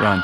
Run.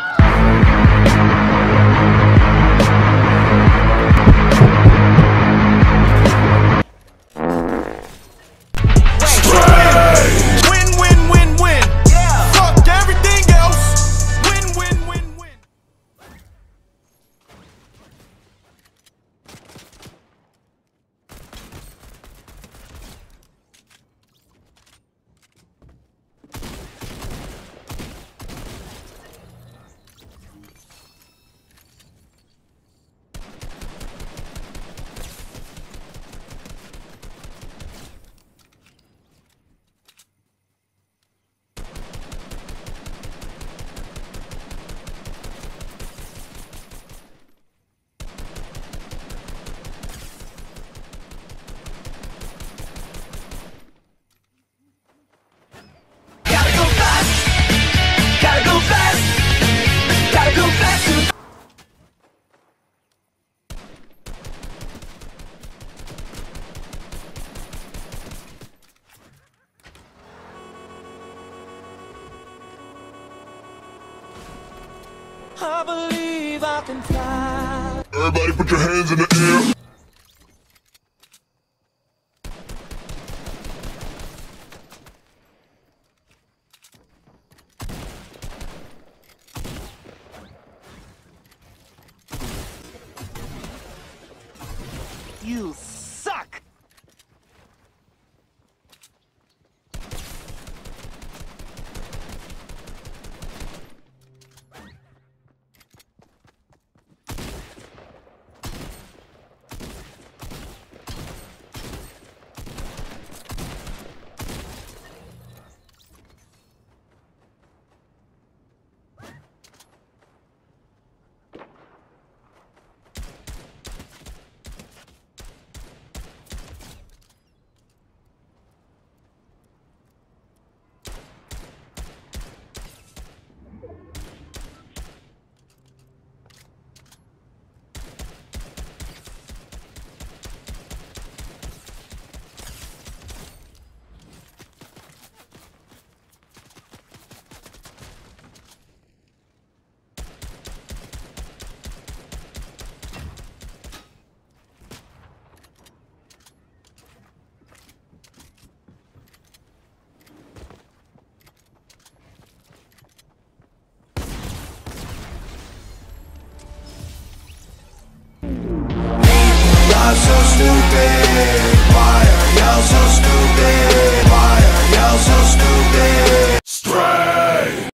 I believe I can fly. Everybody put your hands in the air. You